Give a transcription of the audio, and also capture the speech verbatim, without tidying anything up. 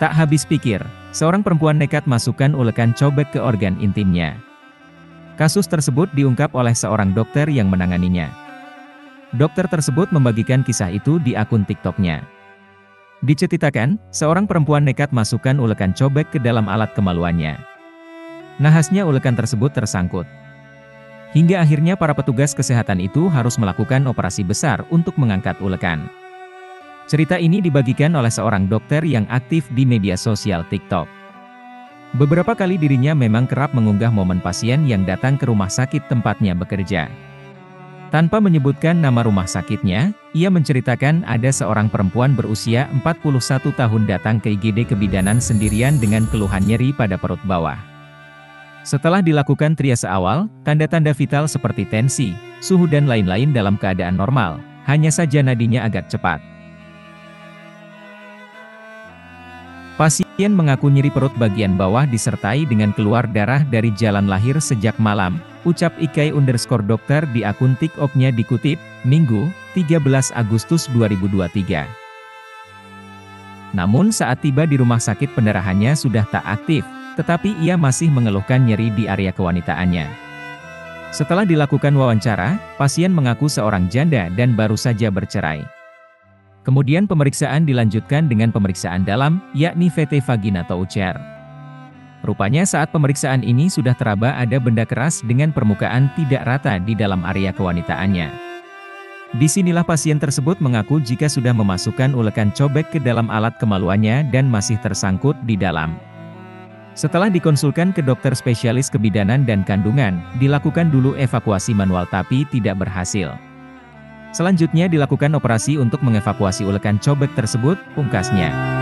Tak habis pikir, seorang perempuan nekat masukkan ulekan cobek ke organ intimnya. Kasus tersebut diungkap oleh seorang dokter yang menanganinya. Dokter tersebut membagikan kisah itu di akun TikToknya. Diceritakan, seorang perempuan nekat masukkan ulekan cobek ke dalam alat kemaluannya. Nahasnya ulekan tersebut tersangkut. Hingga akhirnya para petugas kesehatan itu harus melakukan operasi besar untuk mengangkat ulekan. Cerita ini dibagikan oleh seorang dokter yang aktif di media sosial TikTok. Beberapa kali dirinya memang kerap mengunggah momen pasien yang datang ke rumah sakit tempatnya bekerja. Tanpa menyebutkan nama rumah sakitnya, ia menceritakan ada seorang perempuan berusia empat puluh satu tahun datang ke I G D kebidanan sendirian dengan keluhan nyeri pada perut bawah. Setelah dilakukan triase awal, tanda-tanda vital seperti tensi, suhu dan lain-lain dalam keadaan normal, hanya saja nadinya agak cepat. Pasien mengaku nyeri perut bagian bawah disertai dengan keluar darah dari jalan lahir sejak malam, ucap Ikai Underscore Dokter di akun TikToknya dikutip, Minggu, tiga belas Agustus dua ribu dua puluh tiga. Namun saat tiba di rumah sakit pendarahannya sudah tak aktif, tetapi ia masih mengeluhkan nyeri di area kewanitaannya. Setelah dilakukan wawancara, pasien mengaku seorang janda dan baru saja bercerai. Kemudian pemeriksaan dilanjutkan dengan pemeriksaan dalam, yakni V T vagina atau U C R. Rupanya saat pemeriksaan ini sudah teraba ada benda keras dengan permukaan tidak rata di dalam area kewanitaannya. Disinilah pasien tersebut mengaku jika sudah memasukkan ulekan cobek ke dalam alat kemaluannya dan masih tersangkut di dalam. Setelah dikonsulkan ke dokter spesialis kebidanan dan kandungan, dilakukan dulu evakuasi manual tapi tidak berhasil. Selanjutnya dilakukan operasi untuk mengevakuasi ulekan cobek tersebut, pungkasnya.